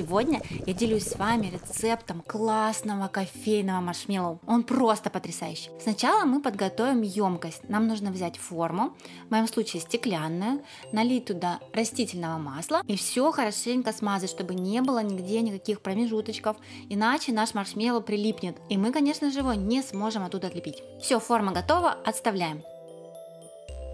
Сегодня я делюсь с вами рецептом классного кофейного маршмеллоу. Он просто потрясающий. Сначала мы подготовим емкость. Нам нужно взять форму, в моем случае стеклянную, налить туда растительного масла и все хорошенько смазать, чтобы не было нигде никаких промежуточков, иначе наш маршмеллоу прилипнет, и мы, конечно же, его не сможем оттуда отлепить. Все, форма готова, отставляем.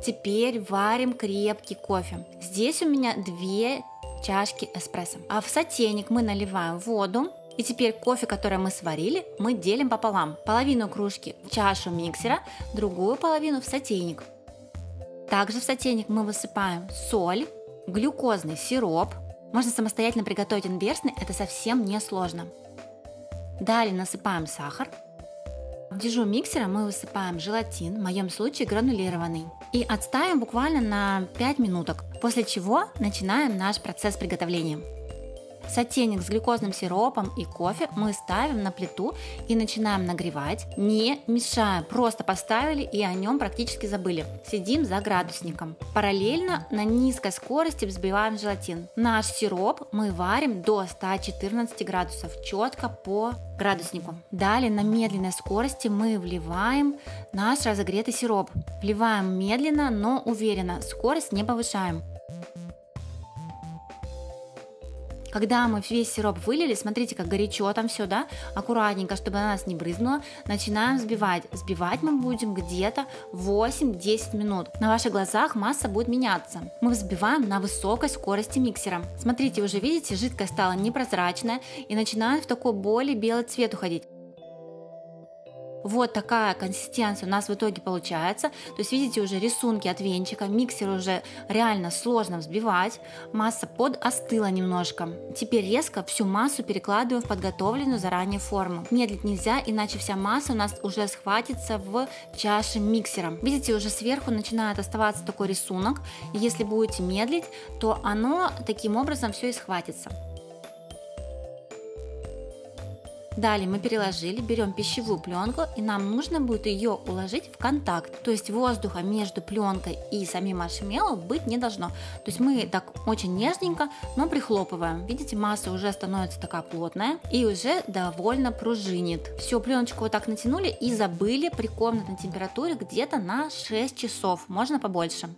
Теперь варим крепкий кофе. Здесь у меня 2 чашки эспрессо. А в сотейник мы наливаем воду. И теперь кофе, который мы сварили, мы делим пополам. Половину кружки в чашу миксера, другую половину в сотейник. Также в сотейник мы высыпаем соль, глюкозный сироп. Можно самостоятельно приготовить инверсный, это совсем не сложно. Далее насыпаем сахар. В дежу миксера мы высыпаем желатин, в моем случае гранулированный, и отставим буквально на 5 минуток, после чего начинаем наш процесс приготовления. Сотейник с глюкозным сиропом и кофе мы ставим на плиту и начинаем нагревать, не мешая, просто поставили и о нем практически забыли. Сидим за градусником. Параллельно на низкой скорости взбиваем желатин. Наш сироп мы варим до 114 градусов, четко по градуснику. Далее на медленной скорости мы вливаем наш разогретый сироп. Вливаем медленно, но уверенно, скорость не повышаем. Когда мы весь сироп вылили, смотрите, как горячо там все, да? Аккуратненько, чтобы на нас не брызнуло, начинаем взбивать. Взбивать мы будем где-то 8-10 минут. На ваших глазах масса будет меняться. Мы взбиваем на высокой скорости миксера. Смотрите, уже видите, жидкость стала непрозрачная и начинает в такой более белый цвет уходить. Вот такая консистенция у нас в итоге получается. То есть видите уже рисунки от венчика, миксер уже реально сложно взбивать, масса подостыла немножко. Теперь резко всю массу перекладываю в подготовленную заранее форму. Медлить нельзя, иначе вся масса у нас уже схватится в чаше миксера. Видите, уже сверху начинает оставаться такой рисунок, и если будете медлить, то оно таким образом все и схватится. Далее мы переложили, берем пищевую пленку, и нам нужно будет ее уложить в контакт. То есть воздуха между пленкой и самим маршмеллоу быть не должно. То есть мы так очень нежненько, но прихлопываем. Видите, масса уже становится такая плотная и уже довольно пружинит. Все, пленочку вот так натянули и забыли при комнатной температуре где-то на 6 часов, можно побольше.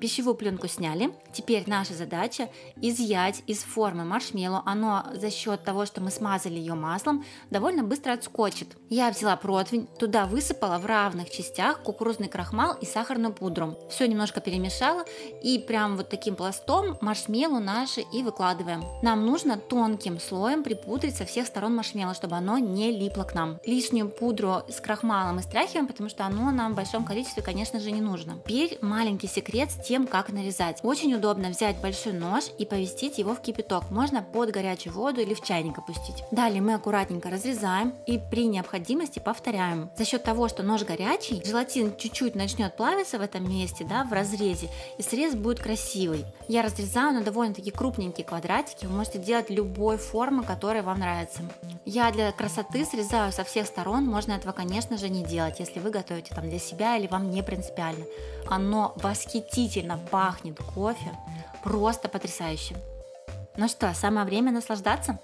Пищевую пленку сняли. Теперь наша задача изъять из формы маршмеллоу. Оно за счет того, что мы смазали ее маслом, довольно быстро отскочит. Я взяла противень, туда высыпала в равных частях кукурузный крахмал и сахарную пудру. Все немножко перемешала и прям вот таким пластом маршмеллоу наши и выкладываем. Нам нужно тонким слоем припудрить со всех сторон маршмеллоу, чтобы оно не липло к нам. Лишнюю пудру с крахмалом мы стряхиваем, потому что оно нам в большом количестве, конечно же, не нужно. Теперь маленький секрет с тем, как нарезать. Очень удобно взять большой нож и поместить его в кипяток. Можно под горячую воду или в чайник опустить. Далее мы аккуратненько разрезаем и при необходимости повторяем. За счет того, что нож горячий, желатин чуть-чуть начнет плавиться в этом месте, да, в разрезе, и срез будет красивый. Я разрезаю на довольно-таки крупненькие квадратики. Вы можете делать любой формы, которая вам нравится. Я для красоты срезаю со всех сторон. Можно этого, конечно же, не делать, если вы готовите там для себя или вам не принципиально. Оно восхитительно пахнет кофе, просто потрясающе. Ну что, самое время наслаждаться?